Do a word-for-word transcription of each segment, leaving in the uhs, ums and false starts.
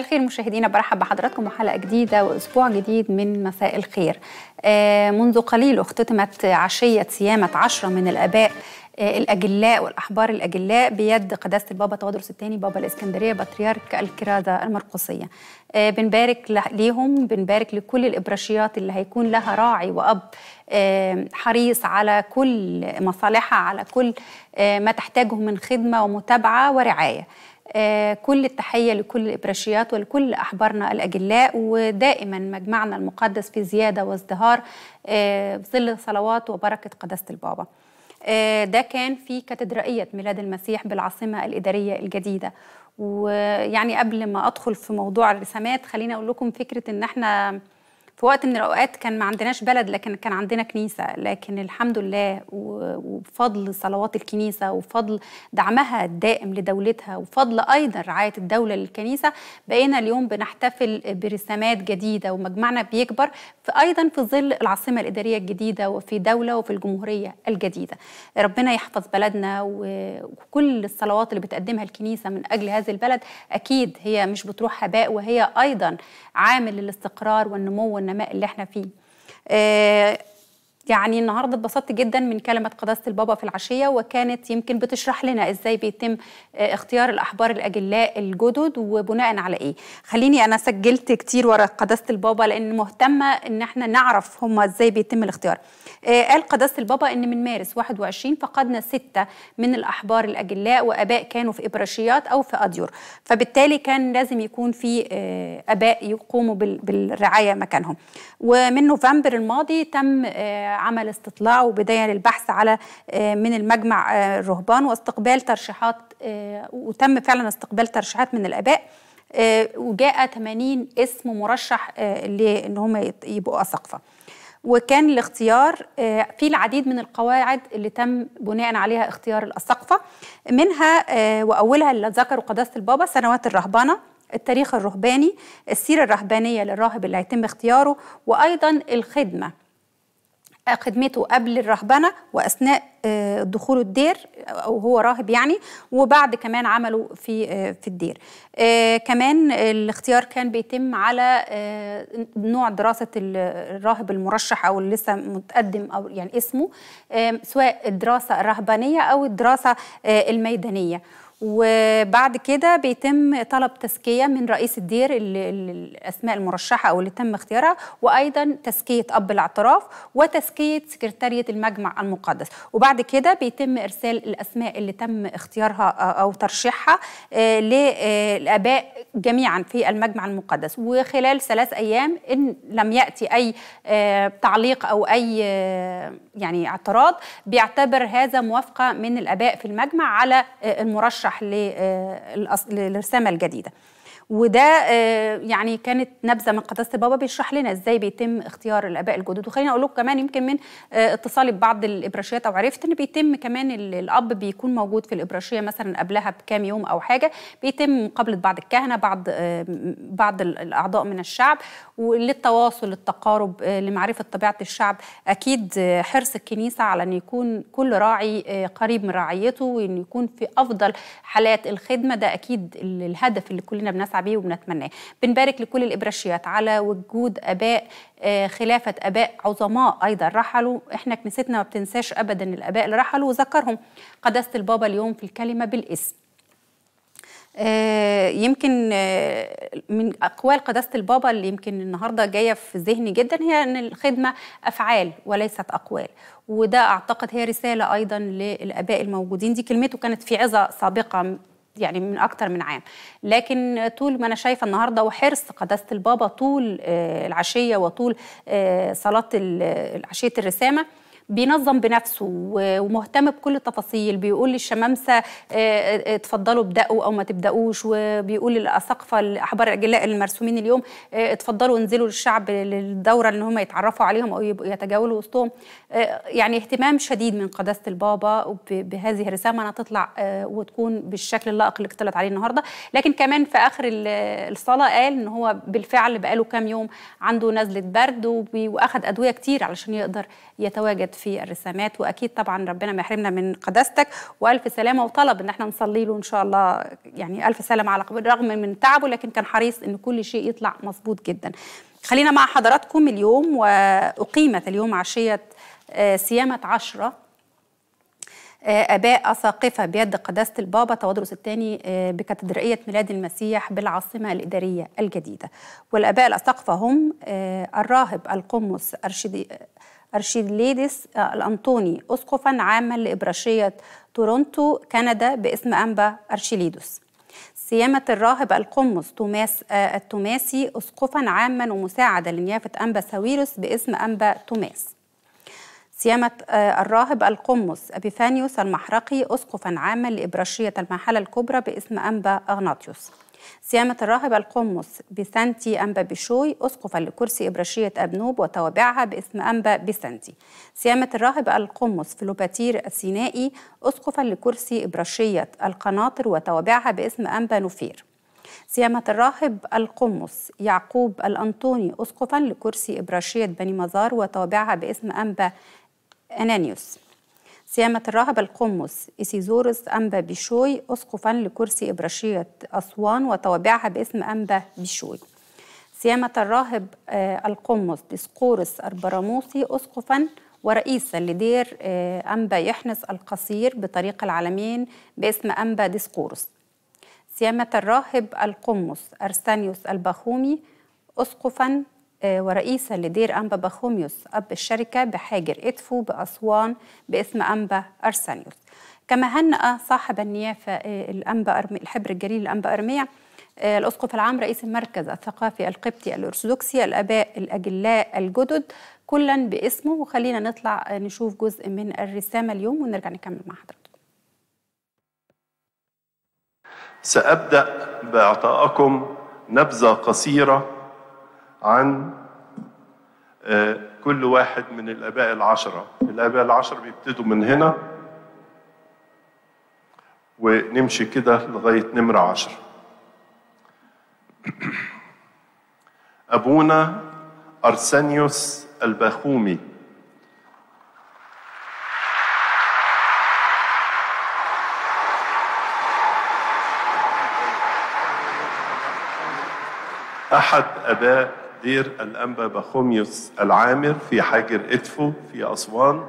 مساء الخير مشاهدينا، برحب بحضراتكم وحلقة جديدة وأسبوع جديد من مساء الخير. منذ قليل اختتمت عشية صيامة عشرة من الآباء الأجلاء والأحبار الأجلاء بيد قداسة البابا تواضروس الثاني بابا الإسكندرية بطريرك الكرازة المرقسية. بنبارك ليهم، بنبارك لكل الإبراشيات اللي هيكون لها راعي وأب حريص على كل مصالحها، على كل ما تحتاجه من خدمة ومتابعة ورعاية. كل التحية لكل الإبراشيات ولكل أحبارنا الأجلاء، ودائما مجمعنا المقدس في زيادة وازدهار بظل صلوات وبركة قداسة البابا. ده كان في كاتدرائية ميلاد المسيح بالعاصمة الإدارية الجديدة. ويعني قبل ما أدخل في موضوع الرسامات خلينا أقول لكم فكرة إن احنا في وقت من الأوقات كان ما عندناش بلد، لكن كان عندنا كنيسة. لكن الحمد لله وبفضل صلوات الكنيسة وفضل دعمها الدائم لدولتها وفضل أيضا رعاية الدولة للكنيسة، بقينا اليوم بنحتفل برسامات جديدة ومجمعنا بيكبر في أيضا في ظل العاصمة الإدارية الجديدة وفي دولة وفي الجمهورية الجديدة. ربنا يحفظ بلدنا، وكل الصلوات اللي بتقدمها الكنيسة من أجل هذه البلد أكيد هي مش بتروح هباء، وهي أيضا عامل للاستقرار والنمو النماء اللي احنا فيه. آه يعني النهارده اتبسطت جدا من كلمه قداسه البابا في العشيه، وكانت يمكن بتشرح لنا ازاي بيتم آه اختيار الاحبار الاجلاء الجدد وبناء على ايه. خليني انا سجلت كتير ورا قداسه البابا لان مهتمه ان احنا نعرف هم ازاي بيتم الاختيار. آه قال قداسه البابا ان من مارس واحد وعشرين فقدنا سته من الاحبار الاجلاء واباء كانوا في ابراشيات او في اديور، فبالتالي كان لازم يكون في آه اباء يقوموا بالرعايه مكانهم. ومن نوفمبر الماضي تم آه عمل استطلاع وبداية للبحث على من المجمع الرهبان واستقبال ترشيحات، وتم فعلا استقبال ترشيحات من الآباء، وجاء ثمانين اسم مرشح لأن هم يبقوا أساقفة. وكان الاختيار في العديد من القواعد اللي تم بناء عليها اختيار الأساقفة، منها وأولها اللي ذكروا قداسة البابا سنوات الرهبانة، التاريخ الرهباني، السيرة الرهبانية للراهب اللي هيتم اختياره، وأيضا الخدمة خدمته قبل الرهبنة وأثناء دخول الدير أو هو راهب يعني، وبعد كمان عمله في في الدير. كمان الاختيار كان بيتم على نوع دراسة الراهب المرشح أو اللي لسه متقدم أو يعني اسمه، سواء الدراسة الرهبانية أو الدراسة الميدانية. وبعد كده بيتم طلب تزكية من رئيس الدير الأسماء المرشحة أو اللي تم اختيارها، وأيضا تزكية أب الاعتراف وتزكية سكرتارية المجمع المقدس. وبعد كده بيتم إرسال الأسماء اللي تم اختيارها أو ترشيحها للآباء جميعا في المجمع المقدس. وخلال ثلاث أيام إن لم يأتي أي تعليق أو أي يعني اعتراض بيعتبر هذا موافقة من الآباء في المجمع على المرشح للرسامة الجديدة. وده يعني كانت نبذة من قداسة البابا بيشرح لنا ازاي بيتم اختيار الآباء الجدد. وخلينا اقول لكم كمان يمكن من اتصالي ببعض الإبراشيات او عرفت ان بيتم كمان الأب بيكون موجود في الإبراشية مثلا قبلها بكام يوم او حاجة، بيتم مقابلة بعض الكهنة، بعض بعض الأعضاء من الشعب، وللتواصل للتقارب لمعرفة طبيعة الشعب. اكيد حرص الكنيسة على ان يكون كل راعي قريب من رعيته وان يكون في افضل حالات الخدمة، ده اكيد الهدف اللي كلنا بنسعى بيه وبنتمناه. بنبارك لكل الإبراشيات على وجود آباء، خلافة آباء عظماء أيضا رحلوا. إحنا كنيستنا ما بتنساش أبدا الآباء اللي رحلوا وذكرهم قداسة البابا اليوم في الكلمة بالاسم. يمكن من أقوال قداسة البابا اللي يمكن النهاردة جاية في ذهني جدا هي أن الخدمة أفعال وليست أقوال، وده أعتقد هي رسالة أيضا للآباء الموجودين. دي كلمته كانت في عظة سابقة يعني من أكتر من عام، لكن طول ما أنا شايفة النهاردة وحرص قداسة البابا طول العشية وطول صلاة عشية الرسامة بينظم بنفسه ومهتم بكل التفاصيل. بيقول للشمامسه اتفضلوا ابداوا او ما تبداوش، وبيقول للاساقفه الاحبار الاجلاء المرسومين اليوم اتفضلوا انزلوا للشعب للدوره ان هم يتعرفوا عليهم او يتجاولوا وسطهم. يعني اهتمام شديد من قداسه البابا بهذه الرسامه انها تطلع وتكون بالشكل اللائق اللي اطلعت عليه النهارده. لكن كمان في اخر الصلاه قال ان هو بالفعل بقاله كام يوم عنده نزله برد واخد ادويه كتير علشان يقدر يتواجد في الرسامات، واكيد طبعا ربنا ما يحرمنا من قداستك والف سلامه، وطلب ان احنا نصلي له ان شاء الله يعني الف سلامه على قبره رغم من تعبه، لكن كان حريص ان كل شيء يطلع مظبوط جدا. خلينا مع حضراتكم اليوم، واقيمت اليوم عشيه سيامه عشرة آباء أساقفة بيد قداسة البابا تواضروس الثاني بكاتدرائية ميلاد المسيح بالعاصمة الإدارية الجديدة. والآباء الأساقفة هم الراهب القمص أرشيليدس الأنطوني أسقفا عاما لإبراشية تورونتو كندا باسم أنبا أرشيليدس، سيامة الراهب القمص توماس التوماسي أسقفا عاما ومساعدة لنيافة أنبا ساويروس باسم أنبا توماس، سيامة الراهب القمص أبيفانيوس المحرقي أسقفاً عاماً لإبراشية المحلة الكبرى باسم أنبا أغناطيوس، سيامة الراهب القمص بيسنتي أنبا بيشوي أسقفاً لكرسي إبراشية أبنوب وتوابعها باسم أنبا بيسنتي، سيامة الراهب القمص فلوباتير السينائي أسقفاً لكرسي إبراشية القناطر وتوابعها باسم أنبا نوفير، سيامة الراهب القمص يعقوب الأنطوني أسقفاً لكرسي إبراشية بني مزار وتوابعها باسم أنبا أنانيوس، سيامة الراهب القمص إيسيزورس أنبا بيشوي أسقفاً لكرسي إبراشية أسوان وتوابعها باسم أنبا بيشوي، سيامة الراهب القمص ديسقورس البراموسي أسقفاً ورئيساً لدير أنبا يحنس القصير بطريق العالمين باسم أنبا ديسقورس، سيامة الراهب القمص أرسانيوس الباخومي أسقفاً ورئيسا لدير أنبا باخوميوس أب الشركة بحاجر إدفو بأسوان باسم أنبا أرسانيوس. كما هنأ صاحب النيافة الأنبا الحبر الجليل الأنبا أرميا الأسقف العام رئيس المركز الثقافي القبطي الأرثوذكسي الآباء الأجلاء الجدد كلا باسمه. وخلينا نطلع نشوف جزء من الرسالة اليوم ونرجع نكمل مع حضرتك. سأبدأ بإعطائكم نبذة قصيرة عن كل واحد من الآباء العشرة. الآباء العشرة بيبتدوا من هنا ونمشي كده لغاية نمرة عشر. أبونا أرسانيوس الباخومي، أحد آباء دير الانبا باخوميوس العامر في حاجر ادفو في اسوان،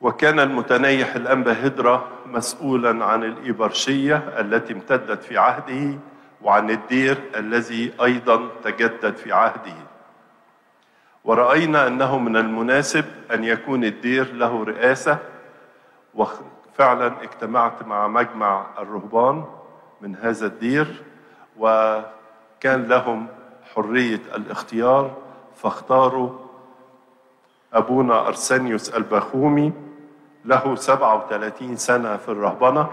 وكان المتنيح الانبا هدرا مسؤولا عن الابرشيه التي امتدت في عهده وعن الدير الذي ايضا تجدد في عهده، وراينا انه من المناسب ان يكون الدير له رئاسه، وفعلا اجتمعت مع مجمع الرهبان من هذا الدير وكان لهم حرية الاختيار فاختاروا أبونا أرسانيوس الباخومي. له سبعة وثلاثين سنة في الرهبنة،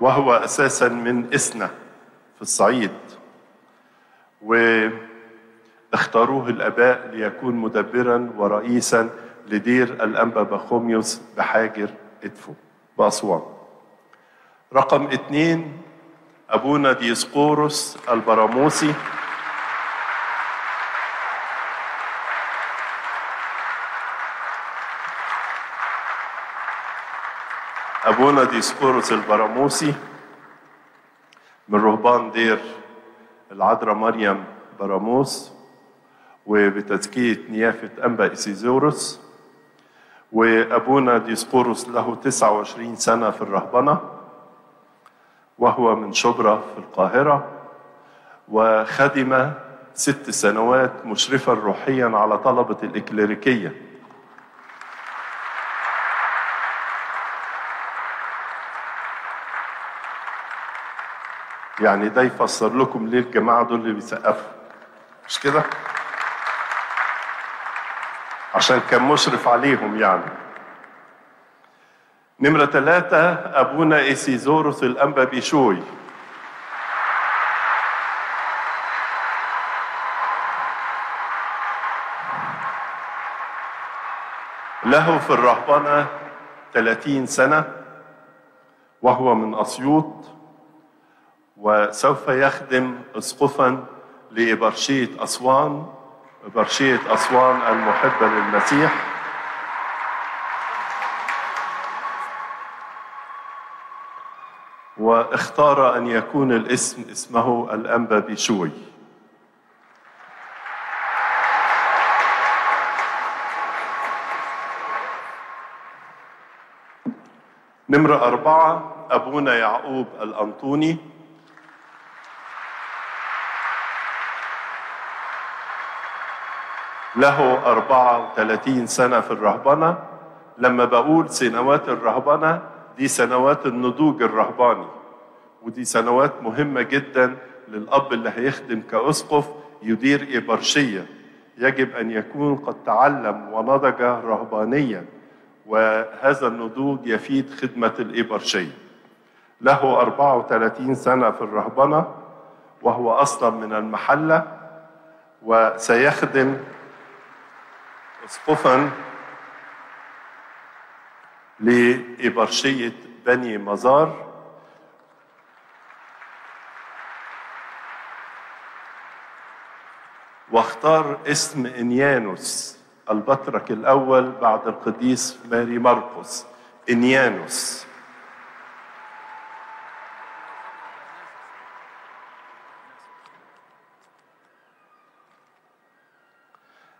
وهو أساساً من إسنا في الصعيد، واختاروه الآباء ليكون مدبراً ورئيساً لدير الأنبا باخوميوس بحاجر إدفو بأسوان. رقم اثنين أبونا ديسقورس البراموسي، أبونا ديسقورس البراموسي من رهبان دير العدرا مريم براموس وبتزكية نيافة أنبا إيسيزورس. وأبونا ديسقورس له تسعة وعشرين سنة في الرهبنة، وهو من شبرا في القاهرة، وخدم ست سنوات مشرفا روحيا على طلبة الإكليريكية، يعني ده يفسر لكم ليه الجماعة دول اللي بيسقفوا، مش كده؟ عشان كان مشرف عليهم يعني. نمرة ثلاثة أبونا إيسيزورس الأنبا بيشوي، له في الرهبنة ثلاثين سنة، وهو من أسيوط وسوف يخدم أسقفاً لبرشية أسوان، برشية أسوان المحبة للمسيح. واختار أن يكون الاسم اسمه الأنبا بيشوي. نمرة أربعة أبونا يعقوب الأنطوني. له أربعة وثلاثين سنة في الرهبنة. لما بقول سنوات الرهبنة دي سنوات النضوج الرهباني، ودي سنوات مهمة جدا للأب اللي هيخدم كأسقف يدير إبرشية. يجب أن يكون قد تعلم ونضج رهبانيا، وهذا النضوج يفيد خدمة الإبرشية. له أربعة وثلاثين سنة في الرهبنة وهو أصلا من المحلة، وسيخدم أسقفا لإبرشية بني مزار. واختار اسم إنيانوس البطرك الأول بعد القديس ماري مرقس، إنيانوس.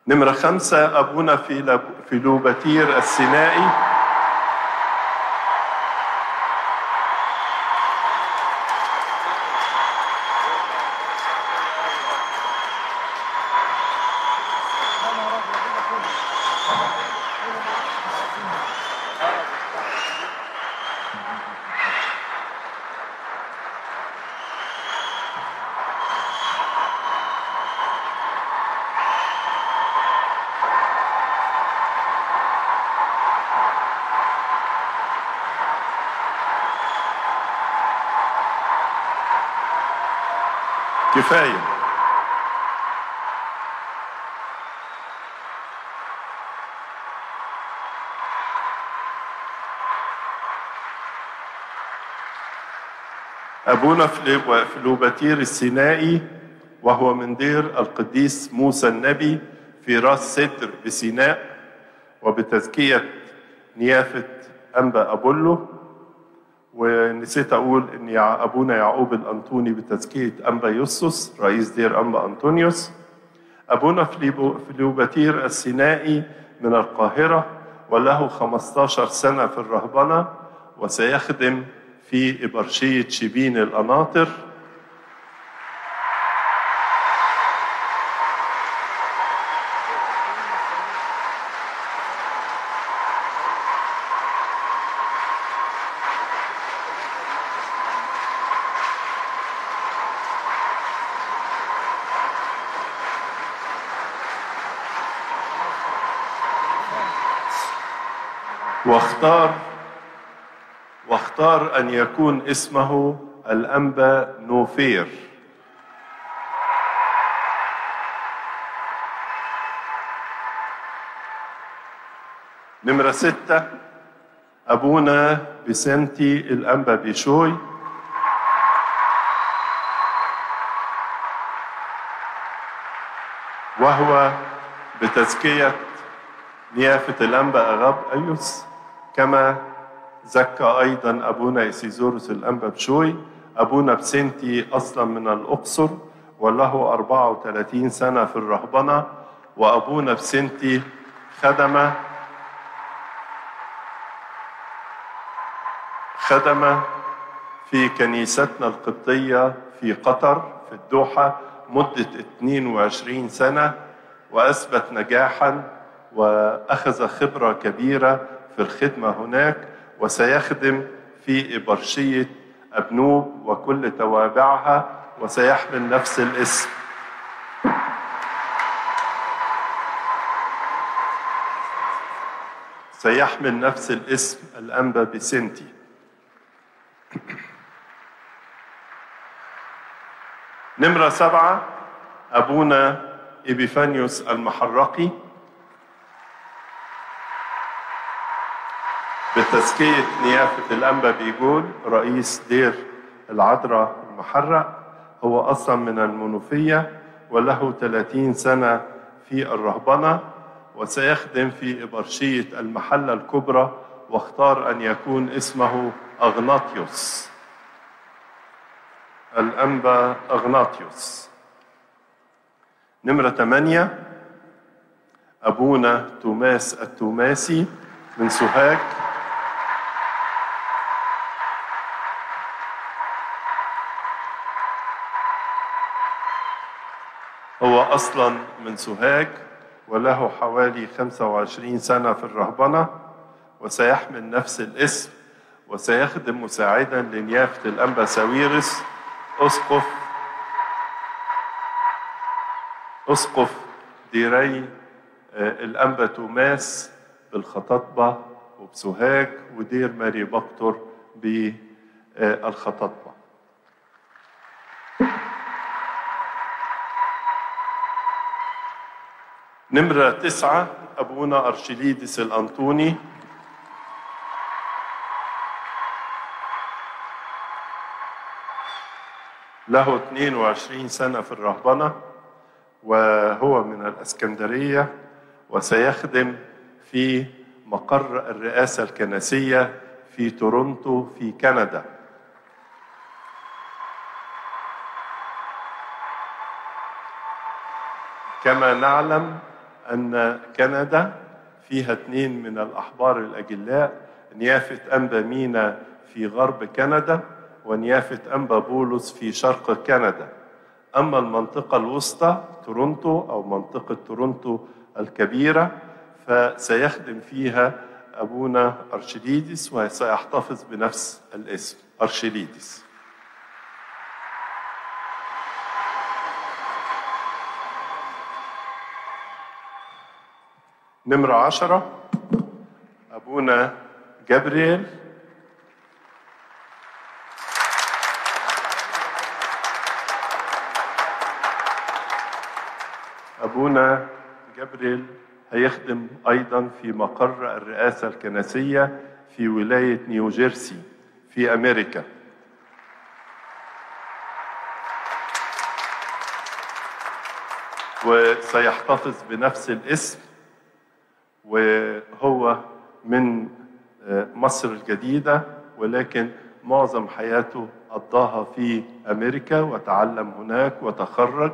نمرة خمسة أبونا في لوباتير السينائي. كفاية. أبونا في لوباتير السينائي وهو من دير القديس موسى النبي في راس ستر بسيناء، وبتزكية نيافة أنبا أبولو. ونسيت أقول إن أبونا يعقوب الأنطوني بتزكية أنبا يوسوس رئيس دير أنبا أنطونيوس. أبونا فليوباتير السينائي من القاهرة وله خمسة عشر سنة في الرهبنة، وسيخدم في إبرشية شبين القناطر. واختار واختار أن يكون اسمه الأمبا نوفير. نمرة ستة أبونا بيسنتي الأنبا بيشوي. وهو بتزكية نيافة الأنبا أغناطيوس، كما زكى أيضا أبونا إسيزوروس الأنبا بشوي. أبونا بسنتي أصلا من الأقصر وله أربعة وثلاثين سنة في الرهبنة، وأبونا بسنتي خدم خدم في كنيستنا القبطية في قطر في الدوحة مدة اثنين وعشرين سنة، وأثبت نجاحا وأخذ خبرة كبيرة في الخدمة هناك، وسيخدم في إبرشية أبنوب وكل توابعها، وسيحمل نفس الاسم. سيحمل نفس الاسم الأنبا بيسنتي. نمرة سبعة أبونا إبيفانيوس المحرقي بتزكية نيافة الأنبا بيجول رئيس دير العدرا المحرق، هو أصلا من المنوفية وله ثلاثين سنة في الرهبنة، وسيخدم في إبرشية المحلة الكبرى، واختار أن يكون اسمه أغناطيوس، الأنبا أغناطيوس. نمرة ثمانية أبونا توماس التوماسي من سوهاج، هو أصلا من سوهاج وله حوالي خمسة وعشرين سنة في الرهبنة، وسيحمل نفس الاسم، وسيخدم مساعدا لنيافة الأنبا ساويرس أسقف أسقف ديري الأنبا توماس بالخططبة وبسوهاج، ودير ماري بكتور بالخططبة. نمرة تسعة أبونا أرشيليدس الأنطوني، له اثنين وعشرين سنة في الرهبنة، وهو من الإسكندرية، وسيخدم في مقر الرئاسة الكنسية في تورونتو في كندا. كما نعلم أن كندا فيها اثنين من الأحبار الأجلاء، نيافة أنبا مينا في غرب كندا، ونيافة أنبا بولس في شرق كندا. أما المنطقة الوسطى تورونتو أو منطقة تورونتو الكبيرة فسيخدم فيها أبونا أرشيليدس، وسيحتفظ بنفس الاسم أرشيليدس. نمرة عشرة أبونا جابرييل، أبونا جابرييل هيخدم أيضا في مقر الرئاسة الكنسية في ولاية نيوجيرسي في أمريكا. وسيحتفظ بنفس الاسم، وهو من مصر الجديدة، ولكن معظم حياته قضاها في أمريكا، وتعلم هناك وتخرج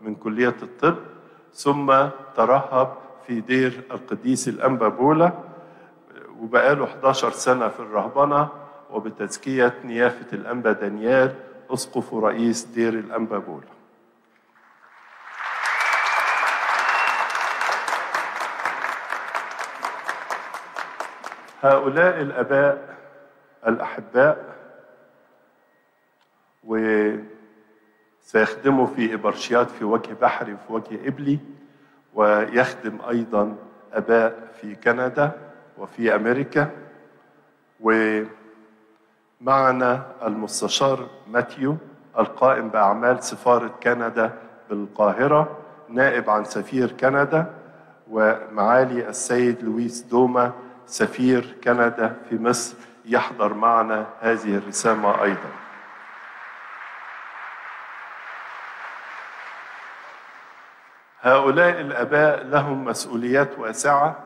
من كلية الطب، ثم ترهب في دير القديس الأنبا بولا، وبقاله إحدى عشرة سنة في الرهبنة، وبتزكية نيافة الأنبا دانيال أسقف ورئيس دير الأنبا بولا. هؤلاء الآباء الأحباء وسيخدموا في إبرشيات في وجه بحري وفي وجه إبلي، ويخدم أيضا آباء في كندا وفي أمريكا. ومعنا المستشار ماتيو القائم بأعمال سفارة كندا بالقاهرة، نائب عن سفير كندا، ومعالي السيد لويس دوما سفير كندا في مصر يحضر معنا هذه الرسامة أيضا. هؤلاء الآباء لهم مسؤوليات واسعة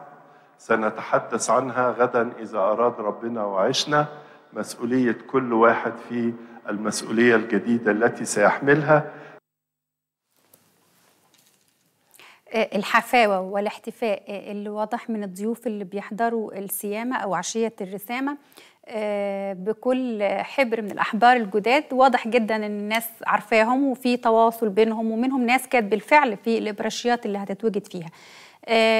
سنتحدث عنها غدا إذا أراد ربنا وعشنا، مسؤولية كل واحد في المسؤولية الجديدة التي سيحملها. الحفاوة والاحتفاء اللي واضح من الضيوف اللي بيحضروا السيامة أو عشية الرسامة بكل حبر من الأحبار الجداد، واضح جدا أن الناس عارفاهم وفي تواصل بينهم، ومنهم ناس كانت بالفعل في الإبرشيات اللي هتتوجد فيها.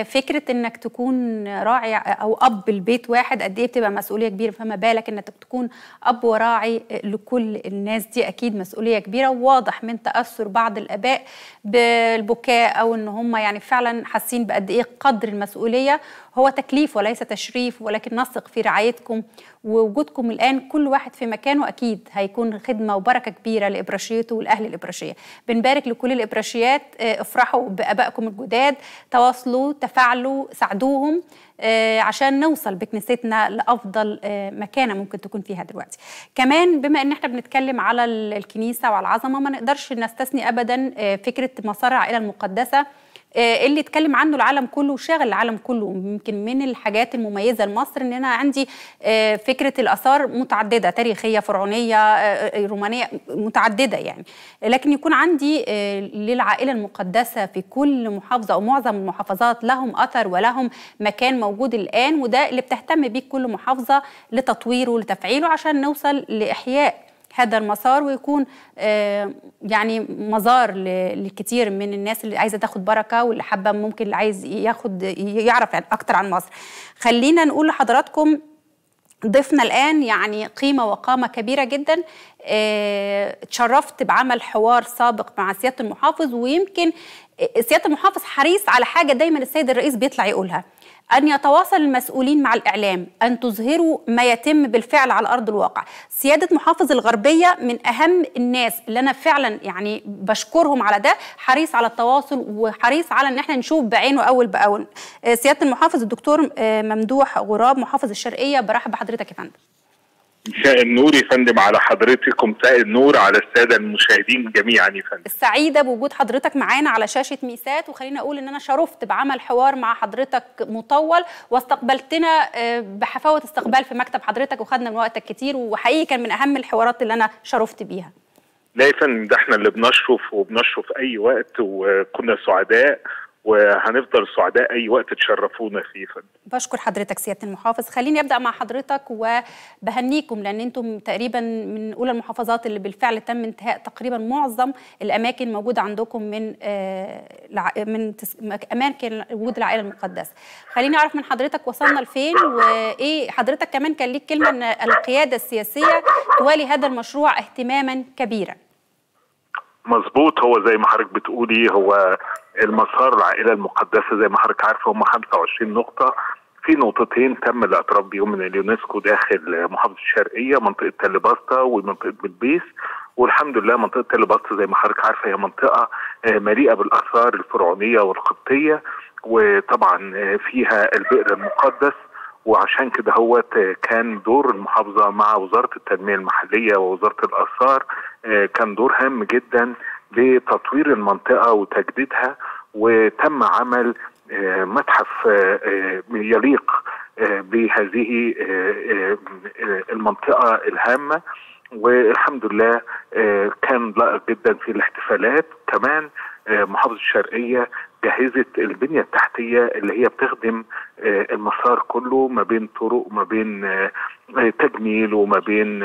فكرة أنك تكون راعي أو أب البيت واحد قد إيه بتبقى مسؤولية كبيرة، فما بالك أنك تكون أب وراعي لكل الناس دي، أكيد مسؤولية كبيرة. وواضح من تأثر بعض الآباء بالبكاء أو أن هم يعني فعلا حاسين بقد إيه قدر المسؤولية. هو تكليف وليس تشريف، ولكن نثق في رعايتكم ووجودكم الآن كل واحد في مكانه، أكيد هيكون خدمة وبركة كبيرة لإبرشيته والأهل الإبرشية. بنبارك لكل الإبرشيات، افرحوا بآبائكم الجداد، تواصلوا رفضوا تفاعلوا ساعدوهم عشان نوصل بكنيستنا لأفضل مكانة ممكن تكون فيها دلوقتي. كمان بما ان احنا بنتكلم على الكنيسة وعلى العظمة، ما نقدرش نستثني ابدا فكرة مسار العائلة المقدسة اللي اتكلم عنه العالم كله وشاغل العالم كله. يمكن من الحاجات المميزه لمصر ان انا عندي فكره الاثار متعدده، تاريخيه، فرعونيه، رومانيه، متعدده يعني، لكن يكون عندي للعائله المقدسه في كل محافظه او معظم المحافظات لهم اثر ولهم مكان موجود الان، وده اللي بتهتم بيه كل محافظه لتطويره ولتفعيله عشان نوصل لاحياء هذا المسار ويكون يعني مزار لكتير من الناس اللي عايزه تاخد بركه واللي حابه ممكن اللي عايز ياخد يعرف اكتر عن مصر. خلينا نقول لحضراتكم ضيفنا الان يعني قيمه وقامه كبيره جدا. اتشرفت بعمل حوار سابق مع سياده المحافظ، ويمكن سياده المحافظ حريص على حاجه دايما السيد الرئيس بيطلع يقولها، أن يتواصل المسؤولين مع الإعلام، أن تظهروا ما يتم بالفعل على أرض الواقع. سيادة محافظ الغربية من أهم الناس اللي أنا فعلا يعني بشكرهم على ده، حريص على التواصل وحريص على أن احنا نشوف بعينه أول بأول. سيادة المحافظ الدكتور ممدوح غراب محافظ الشرقية، برحب بحضرتك يا فندم. مساء النور يا فندم على حضرتك ومساء النور على الساده المشاهدين جميعا يا فندم. السعيده بوجود حضرتك معانا على شاشه ميسات، وخلينا اقول ان انا شرفت بعمل حوار مع حضرتك مطول، واستقبلتنا بحفاوه استقبال في مكتب حضرتك وخدنا من وقتك كتير، وحقيقي كان من اهم الحوارات اللي انا شرفت بيها. لا يا فندم، ده احنا اللي بنشرف وبنشرف اي وقت، وكنا سعداء وهنفضل سعداء أي وقت تشرفونا فيه. بشكر حضرتك سيادة المحافظ. خليني أبدأ مع حضرتك وبهنيكم، لأن أنتم تقريبا من أولى المحافظات اللي بالفعل تم انتهاء تقريبا معظم الأماكن موجودة عندكم من من أماكن وجود العائلة المقدسة. خليني أعرف من حضرتك وصلنا لفين، وإيه حضرتك كمان كان ليك كلمة أن القيادة السياسية توالي هذا المشروع اهتماما كبيرا. مظبوط، هو زي ما حضرتك بتقولي هو المسار العائله المقدسه زي ما حضرتك عارفه هم خمسة وعشرين نقطه، في نقطتين تم الاعتراف بيهم من اليونسكو داخل محافظه الشرقيه، منطقه تل باستا ومنطقه بلبيس، والحمد لله منطقه تل باستا زي ما حضرتك عارفه هي منطقه مليئه بالاثار الفرعونيه والقبطيه، وطبعا فيها البئر المقدس، وعشان كده هو كان دور المحافظه مع وزاره التنميه المحليه ووزاره الاثار كان دور هام جدا لتطوير المنطقة وتجديدها، وتم عمل متحف يليق بهذه المنطقة الهامة، والحمد لله كان لائق جدا في الاحتفالات. كمان محافظة الشرقية جهزت البنية التحتية اللي هي بتخدم المسار كله، ما بين طرق وما بين تجميل وما بين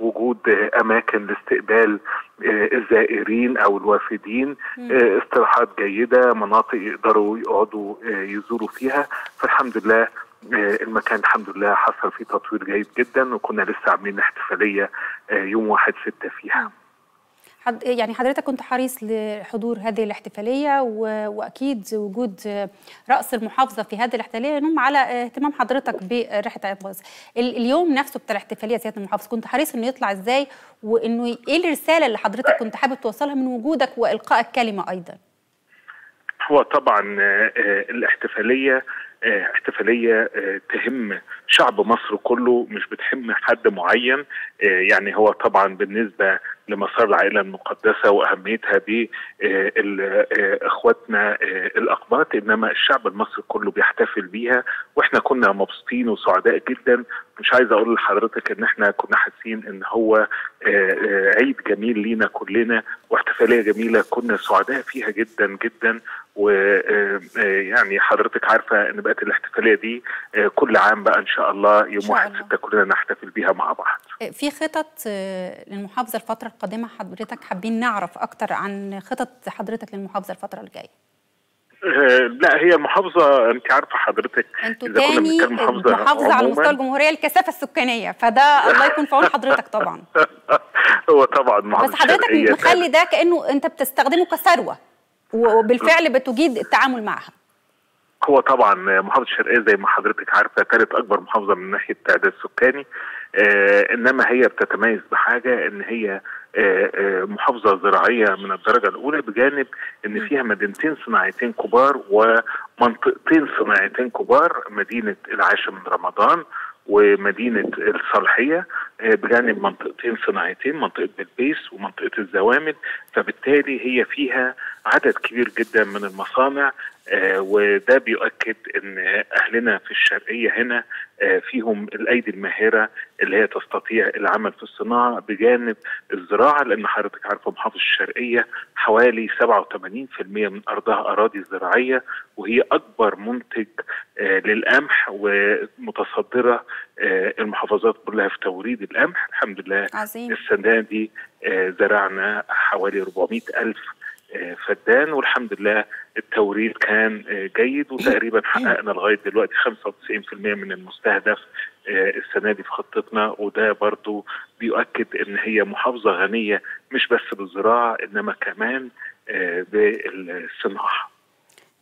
وجود أماكن لاستقبال الزائرين أو الوافدين، استراحات جيدة، مناطق يقدروا يقعدوا يزوروا فيها. فالحمد لله المكان الحمد لله حصل فيه تطوير جيد جدا، وكنا لسه عاملين احتفالية يوم واحد ستة فيها. يعني حضرتك كنت حريص لحضور هذه الاحتفالية، وأكيد وجود رأس المحافظة في هذه الاحتفالية ينم على اهتمام حضرتك برحلة عائلة المقدسة. اليوم نفسه بتاع الاحتفالية سيادة المحافظ كنت حريص إنه يطلع إزاي، وإنه إيه الرسالة اللي حضرتك كنت حابب توصلها من وجودك وإلقاء الكلمة أيضا؟ هو طبعا الاحتفالية احتفالية تهم شعب مصر كله، مش بتهم حد معين. يعني هو طبعا بالنسبة لمسار العائلة المقدسة وأهميتها بإخواتنا الأقباط، إنما الشعب المصري كله بيحتفل بيها، وإحنا كنا مبسوطين وسعداء جدا. مش عايز أقول لحضرتك إن إحنا كنا حاسين إن هو عيد جميل لينا كلنا واحتفالية جميلة كنا سعداء فيها جدا جدا. ويعني حضرتك عارفة إن بقت الاحتفالية دي كل عام بقى إن شاء الله يوم واحد ستة كلنا نحتفل بيها مع بعض. في خطط للمحافظة الفترة القادمة حضرتك، حابين نعرف أكتر عن خطط حضرتك للمحافظة الفترة الجاية؟ لا هي المحافظة أنت عارفة حضرتك أنتوا تاني محافظة على مستوى الجمهورية الكثافة السكانية، فده الله يكون في عون حضرتك طبعا. هو طبعا محافظة، بس حضرتك مخلي ده كأنه أنت بتستخدمه كثروة وبالفعل بتجيد التعامل معها. هو طبعا محافظة الشرقية زي ما حضرتك عارفة ثالث أكبر محافظة من ناحية التعداد السكاني، آه إنما هي بتتميز بحاجة إن هي محافظة زراعية من الدرجة الأولى، بجانب أن فيها مدينتين صناعتين كبار ومنطقتين صناعتين كبار، مدينة العاشر من رمضان ومدينة الصالحية، بجانب منطقتين صناعتين، منطقة بلبيس ومنطقة الزوامل. فبالتالي هي فيها عدد كبير جدا من المصانع، وده بيؤكد ان اهلنا في الشرقية هنا فيهم الايدي الماهرة اللي هي تستطيع العمل في الصناعة بجانب الزراعة، لان حضرتك عارفة محافظة الشرقية حوالي سبعة وثمانين بالمئة من ارضها اراضي زراعية، وهي اكبر منتج للقمح ومتصدرة المحافظات كلها في توريد القمح. الحمد لله عظيم. السنة دي زرعنا حوالي أربعمئة ألف فدان، والحمد لله التوريد كان جيد، وتقريبا حققنا لغايه دلوقتي خمسة وتسعين بالمئة من المستهدف السنه دي في خطتنا. وده برضو بيؤكد ان هي محافظه غنيه مش بس بالزراعه انما كمان بالصناعه.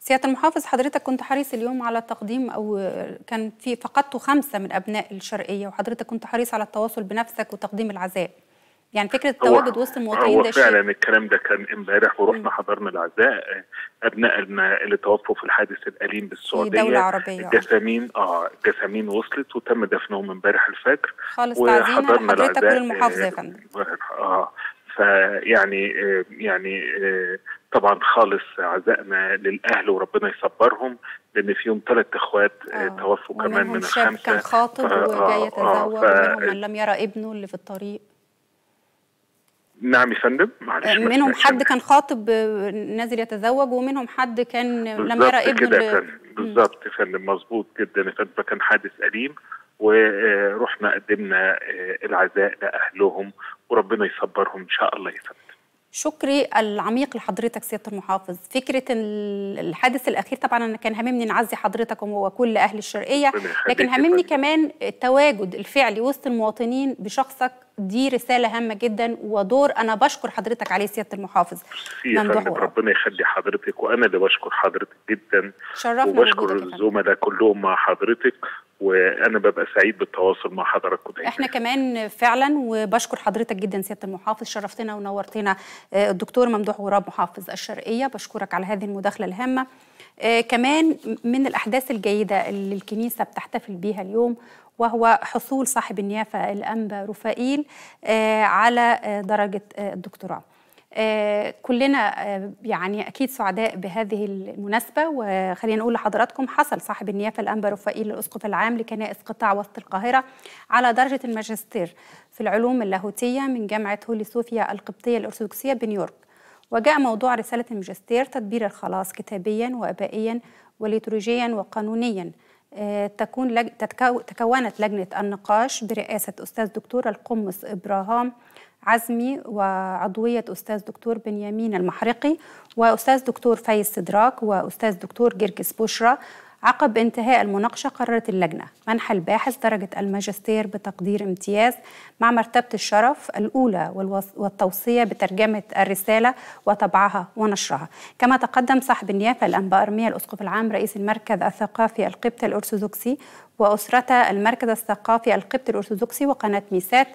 سيادة المحافظ، حضرتك كنت حريص اليوم على تقديم او كان في فقدتوا خمسه من ابناء الشرقيه، وحضرتك كنت حريص على التواصل بنفسك وتقديم العزاء. يعني فكره التواجد وسط المواطنين ده فعلا شيء. الكلام ده كان امبارح، ورحنا حضرنا العزاء ابنائنا اللي توفوا في الحادث الاليم بالسعوديه في دوله عربيه. الجثامين اه الجثامين وصلت وتم دفنهم امبارح الفجر، خالص تعزينا حضرتك والمحافظه يا فندم. اه فيعني آه يعني آه طبعا خالص عزائنا للاهل وربنا يصبرهم، لان فيهم ثلاث اخوات آه توفوا كمان من الخمسه. منهم شاب كان خاطب وجاي يتزوج، ومنهم من لم يرى ابنه اللي في الطريق. نعم يا فندم، معلش. منهم حد كان خاطب نازل يتزوج، ومنهم حد كان لم يرى ابنه. بالظبط يا فندم، مظبوط جدا يا فندم. كان حادث أليم، ورحنا قدمنا العزاء لأهلهم، وربنا يصبرهم إن شاء الله يا فندم. شكري العميق لحضرتك سيادة المحافظ. فكرة الحادث الأخير طبعا أنا كان هممني نعزي حضرتك وكل أهل الشرقية، لكن هممني كمان التواجد الفعلي وسط المواطنين بشخصك، دي رسالة هامة جدا ودور أنا بشكر حضرتك عليه سيادة المحافظ. ربنا يخلي حضرتك، وأنا اللي بشكر حضرتك جدا، وبشكر الزملاء كلهم مع حضرتك، وأنا ببقى سعيد بالتواصل مع حضراتكم دايما. إحنا كمان فعلا، وبشكر حضرتك جدا سيادة المحافظ، شرفتنا ونورتنا. الدكتور ممدوح غراب محافظ الشرقية، بشكرك على هذه المداخلة الهامة. كمان من الأحداث الجيدة اللي الكنيسة بتحتفل بيها اليوم، وهو حصول صاحب النيافة الأنبا رافائيل على درجة الدكتوراه. كلنا يعني أكيد سعداء بهذه المناسبة، وخلينا نقول لحضراتكم حصل صاحب النيافة الأنبا رافائيل الأسقف العام لكنائس قطاع وسط القاهرة على درجة الماجستير في العلوم اللاهوتية من جامعة هولي سوفيا القبطية الأرثوذكسية بنيويورك. وجاء موضوع رسالة الماجستير تدبير الخلاص كتابيا وآبائيا وليتورجيا وقانونيا. تكون لج... تتكو... تكونت لجنة النقاش برئاسة أستاذ دكتور القمص ابراهام عزمي، وعضوية أستاذ دكتور بنيامين المحرقي، وأستاذ دكتور فايز سدراك، وأستاذ دكتور جيرجس بوشرا. عقب انتهاء المناقشة قررت اللجنة منح الباحث درجة الماجستير بتقدير امتياز مع مرتبة الشرف الأولى والوص... والتوصية بترجمة الرسالة وطبعها ونشرها. كما تقدم صاحب النيافة الأنبا أرميا الأسقف العام رئيس المركز الثقافي القبطي الأرثوذكسي وأسرة المركز الثقافي القبطي الأرثوذكسي وقناة ميسات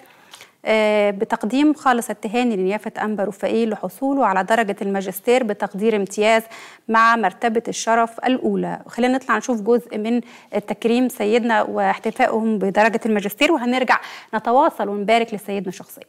بتقديم خالص التهاني لنيافة أنبا رافائيل لحصوله على درجة الماجستير بتقدير امتياز مع مرتبة الشرف الأولى. خلينا نطلع نشوف جزء من تكريم سيدنا واحتفائهم بدرجة الماجستير، وهنرجع نتواصل ونبارك لسيدنا شخصيا.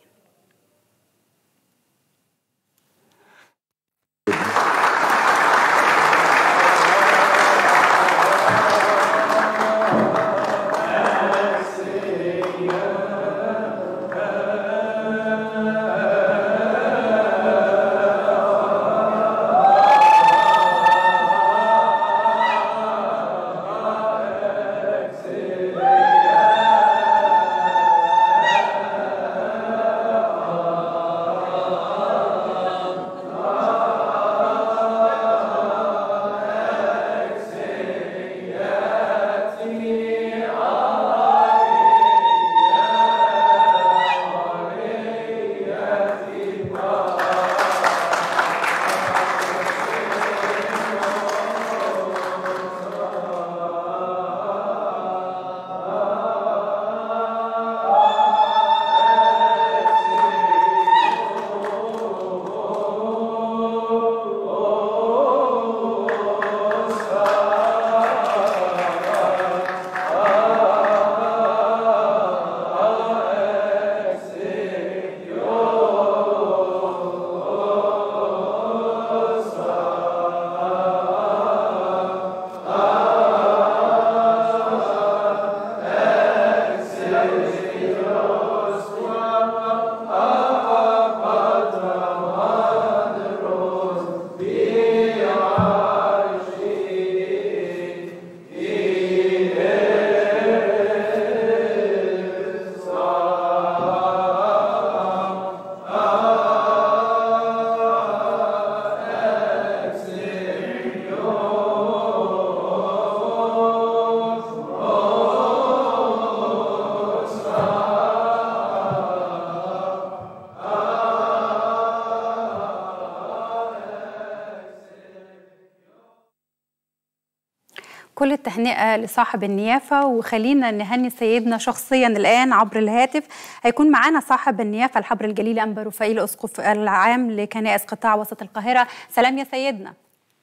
كل التهنئة لصاحب النيافة، وخلينا نهني سيدنا شخصيا الآن عبر الهاتف. هيكون معانا صاحب النيافة الحبر الجليلي أنبا رافائيل، أسقف العام لكنائس قطاع وسط القاهرة. سلام يا سيدنا.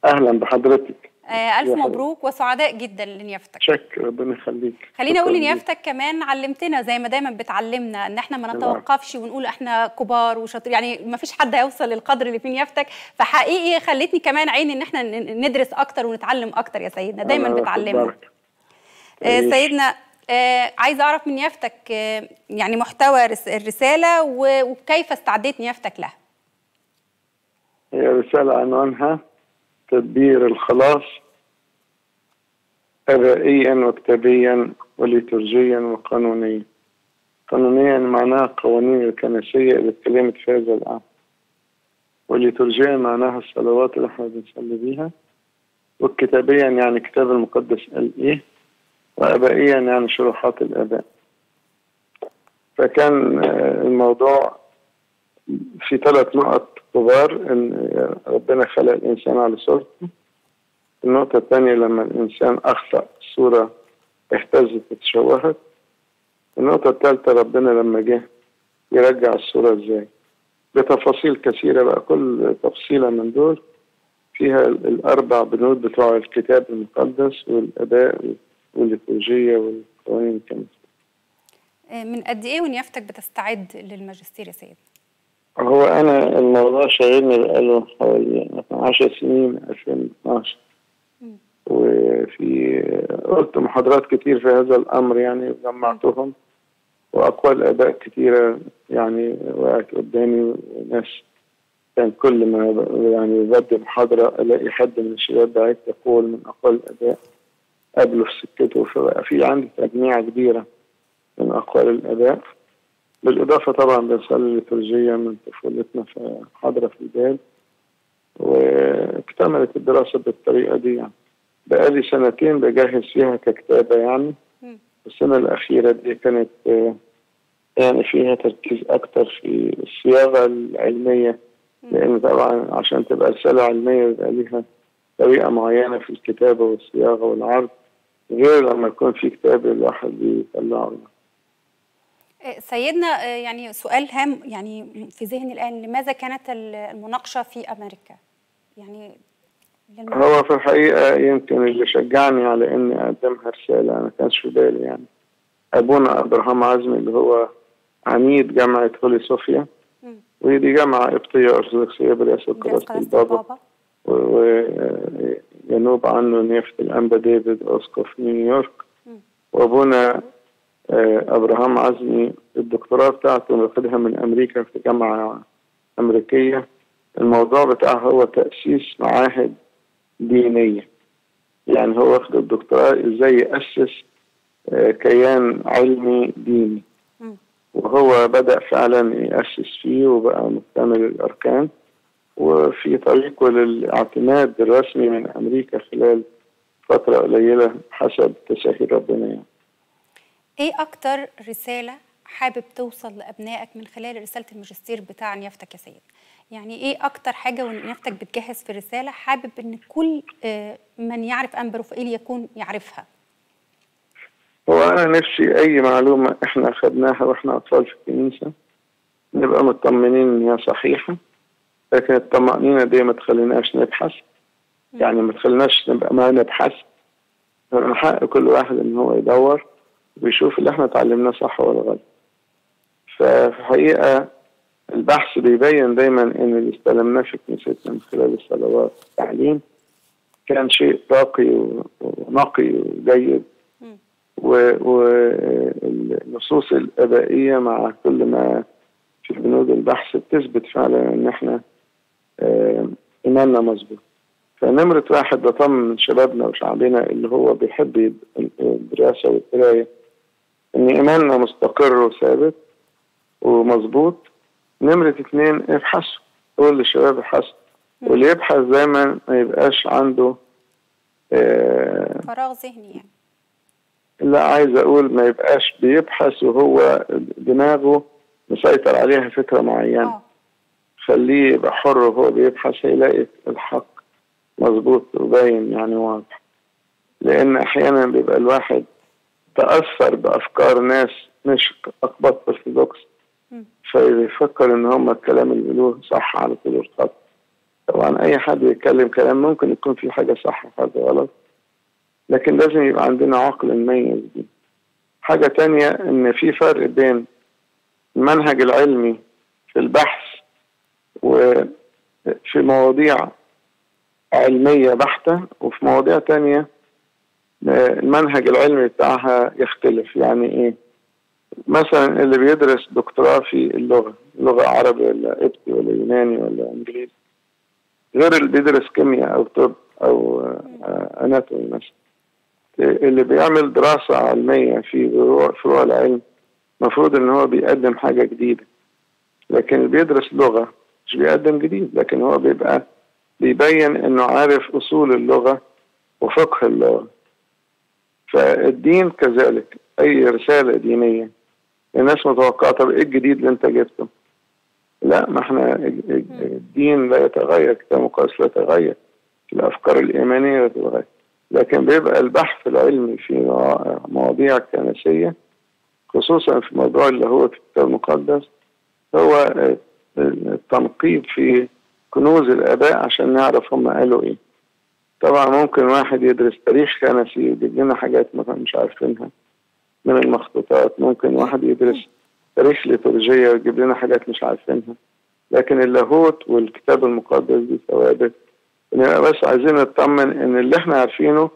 أهلا بحضرتك. آه ألف مبروك وسعداء جدا لنيافتك. شكرا، ربنا يخليك. خليني أقول لنيافتك كمان علمتنا زي ما دايما بتعلمنا إن إحنا ما نتوقفش ونقول إحنا كبار وشاطرين، يعني ما فيش حد هيوصل للقدر اللي في نيافتك، فحقيقي خلتني كمان عيني إن إحنا ندرس أكتر ونتعلم أكتر يا سيدنا، دايما بتعلمنا. آه سيدنا آه عايز أعرف من نيافتك آه يعني محتوى الرسالة وكيف استعديت نيافتك لها. هي رسالة عنوانها تدبير الخلاص آبائيا وكتابيا وليتورجيا وقانونيا. قانونيا معناها القوانين الكنسية اللي اتكلمت في هذا العام، وليتورجيا معناها الصلوات اللي احنا بنصلي بيها، وكتابيا يعني الكتاب المقدس قال ايه، وآبائيا يعني شروحات الآباء. فكان الموضوع في ثلاث نقط كبار، ان ربنا خلق الانسان على صورته. النقطة الثانية لما الانسان اخطأ صورة اهتزت وتشوهت. النقطة الثالثة ربنا لما جه يرجع الصورة ازاي، بتفاصيل كثيرة بقى. كل تفصيلة من دول فيها الاربع بنود بتوع الكتاب المقدس والاداء والليتورجية والقوانين الكنسية. من قد ايه ونيافتك بتستعد للماجستير يا سيدي؟ هو أنا الموضوع شاغلني بقاله حوالي عشر سنين، ألفين واثناشر، وفي قلت محاضرات كتير في هذا الأمر يعني، جمعتهم وأقوال آباء كتيرة يعني وقعت قدامي. ناس كان كل ما يعني بدي محاضرة ألاقي حد من الشباب ده عايز يقول من أقوال الآباء قبله في سكته، فبقى في عندي تجميعة كبيرة من أقوال الآباء. بالإضافة طبعا بنصلي الليتورجية من طفولتنا في حضرة في البيت، واكتملت الدراسة بالطريقة دي يعني. بقالي سنتين بجهز فيها ككتابة يعني. السنة الأخيرة دي كانت يعني فيها تركيز أكتر في الصياغة العلمية، لأن طبعا عشان تبقى رسالة علمية بيبقى ليها طريقة معينة في الكتابة والصياغة والعرض، غير لما يكون في كتاب الواحد بيطلعه. سيدنا يعني سؤال هام يعني في ذهني الآن، لماذا كانت المناقشة في أمريكا؟ يعني هو في الحقيقة يمكن اللي شجعني على إني أقدمها رسالة، ما كانش في بالي يعني. أبونا ابراهام عزمي اللي هو عميد جامعة هولي سوفيا، ودي جامعة قبطية أرثوذكسية برئاسة قداسة البابا، وينوب عنه نيافة الأنبا ديفيد أسقف نيويورك. وأبونا ابراهام عزمي الدكتوراه بتاعته واخدها من امريكا في جامعه امريكيه. الموضوع بتاعها هو تاسيس معاهد دينيه، يعني هو واخد الدكتوراه ازاي ياسس كيان علمي ديني، وهو بدا فعلا ياسس فيه وبقى مكتمل الاركان. وفي طريقه للاعتماد الرسمي من امريكا خلال فتره قليله حسب تساهيل ربنا يعني. ايه اكتر رساله حابب توصل لابنائك من خلال رساله الماجستير بتاع نيافتك يا سيد؟ يعني ايه اكتر حاجه ونيافتك بتجهز في الرساله حابب ان كل من يعرف أنبا رافائيل يكون يعرفها؟ هو انا نفسي اي معلومه احنا خدناها واحنا اطفال في الكنيسه نبقى مطمنين ان هي صحيحه، لكن الطمانينه دي ما تخليناش نبحث يعني، ما تخليناش نبقى ما نبحث. من حق كل واحد ان هو يدور بيشوف اللي احنا اتعلمناه صح ولا غلط. ففي الحقيقه البحث بيبين دايما ان اللي استلمناه في كنيستنا من خلال الصلوات والتعليم كان شيء راقي ونقي وجيد، والنصوص الابائيه مع كل ما في بنود البحث بتثبت فعلا ان احنا ايماننا مظبوط. فنمره واحد بطمن شبابنا وشعبنا اللي هو بيحب الدراسه والقرايه ان ايماننا مستقر وثابت ومظبوط. نمرة اتنين ابحثوا، قول للشباب ابحثوا، واللي يبحث دايما ما يبقاش عنده آه فراغ ذهني يعني. لا، عايز اقول ما يبقاش بيبحث وهو دماغه مسيطر عليها فكرة معينة. أوه. خليه يبقى حر وهو بيبحث، هيلاقي الحق مظبوط وباين يعني واضح. لأن أحيانا بيبقى الواحد تأثر بأفكار ناس مش أقباط أرثوذكس فيفكر إن هم الكلام اللي بيقولوه صح على طول الخط. طبعا أي حد يتكلم كلام ممكن يكون فيه حاجة صح وحاجة غلط، لكن لازم يبقى عندنا عقل نميز دي. حاجة تانية إن في فرق بين المنهج العلمي في البحث وفي مواضيع علمية بحتة، وفي مواضيع تانية المنهج العلمي بتاعها يختلف. يعني إيه؟ مثلا اللي بيدرس دكتوراه في اللغة، لغة عربي ولا قبطي ولا يوناني ولا إنجليزي، غير اللي بيدرس كيمياء أو طب أو أناتومي مثلا. اللي بيعمل دراسة علمية في فروع العلم مفروض إن هو بيقدم حاجة جديدة، لكن اللي بيدرس لغة مش بيقدم جديد، لكن هو بيبقى بيبين إنه عارف أصول اللغة وفقه اللغة. فالدين كذلك، أي رسالة دينية الناس متوقعة طب إيه الجديد اللي أنت جبته؟ لا، ما إحنا الدين لا يتغير، كتاب مقدس لا يتغير، الأفكار الإيمانية لا تتغير، لكن بيبقى البحث العلمي في مواضيع كنسية خصوصا في موضوع اللي هو الكتاب المقدس هو التنقيب في كنوز الآباء عشان نعرف هم قالوا إيه. طبعا ممكن واحد يدرس تاريخ كنسي يجيب لنا حاجات مثلا مش عارفينها من المخطوطات، ممكن واحد يدرس تاريخ ليتورجية ويجيب لنا حاجات مش عارفينها، لكن اللاهوت والكتاب المقدس دي ثوابت. نبقى بس عايزين نطمن ان اللي احنا عارفينه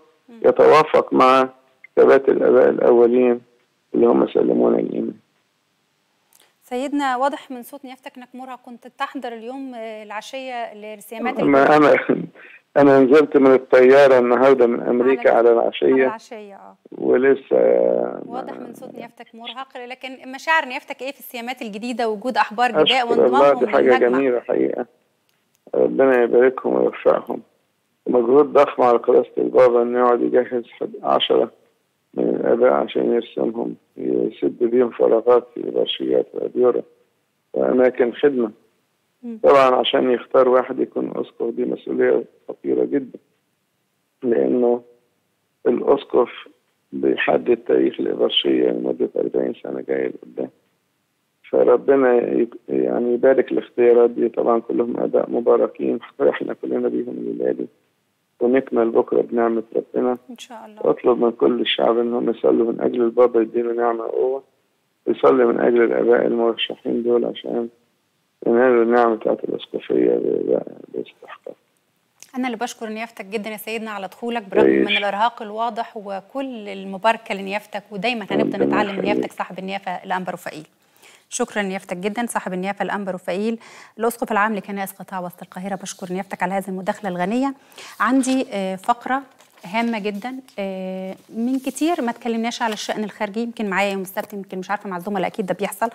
يتوافق مع كتابات الآباء الأولين اللي هم سلمونا الإيمان. سيدنا واضح من صوت نيافتك انك مرة كنت تحضر اليوم العشية لرسيامات ما انا انا نزلت من الطيارة النهارده من امريكا على, على العشية على العشية اه ولسه. واضح من صوت نيافتك مرهق، لكن مشاعر نيافتك ايه في السيامات الجديدة وجود احبار جداء وانضمامهم؟ دي حاجة جميلة حقيقة، ربنا يباركهم ويوفقهم. مجهود ضخم على قداسة البابا إنه يقعد يجهز عشرة من الآباء عشان يرسمهم، يسد بيهم فراغات في الأرشيات والأديرة وأماكن خدمة. طبعا عشان يختار واحد يكون أسقف دي مسؤولية خطيرة جدا، لأنه الأسقف بيحدد تاريخ الأرشية لمدة أربعين سنة جاية لقدام. فربنا يعني يبارك الاختيارات دي، طبعا كلهم آباء مباركين فرحنا كلنا بيهم الولادي، ونكمل بكره بنعمة ربنا ان شاء الله. واطلب من كل الشعب انهم يصلوا من اجل البابا يديله نعمة وقوة، ويصلي من اجل الآباء المرشحين دول عشان ينالوا النعمة بتاعت الأسقفية باستحقاق. أنا اللي بشكر نيافتك جدا يا سيدنا على دخولك برغم من الإرهاق الواضح، وكل المباركة لنيافتك، ودايما هنبدأ نتعلم نيافتك صاحب النيافة الأنبا رافائيل. شكرا نيافتك جدا صاحب النيافه الانبا رافائيل الاسقف العام لكنائس قطاع وسط القاهره. بشكر نيافتك على هذه المداخله الغنيه. عندي فقره هامه جدا من كتير ما اتكلمناش على الشأن الخارجي، يمكن معايا يوم السبت يمكن مش عارفه مع الزملاء، اكيد ده بيحصل.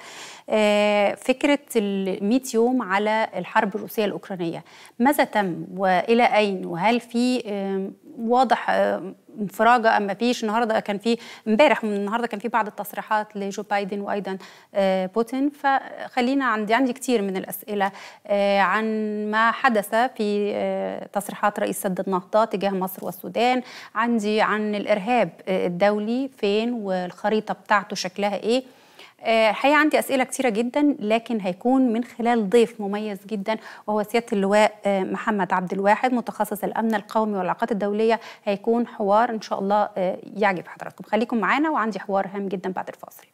فكره ال مئة يوم على الحرب الروسيه الاوكرانيه، ماذا تم والى اين؟ وهل في واضح انفراجه ام مفيش؟ النهارده كان في امبارح والنهارده كان في بعض التصريحات لجو بايدن وايضا بوتين. فخلينا عندي عندي كتير من الاسئله عن ما حدث في تصريحات رئيس سد النهضه تجاه مصر والسودان، عندي عن الارهاب الدولي فين والخريطه بتاعته شكلها ايه. الحقيقه عندي اسئله كتيره جدا، لكن هيكون من خلال ضيف مميز جدا وهو سياده اللواء محمد عبد الواحد متخصص الامن القومي والعلاقات الدوليه. هيكون حوار ان شاء الله يعجب حضراتكم، خليكم معانا وعندي حوار هام جدا بعد الفاصل.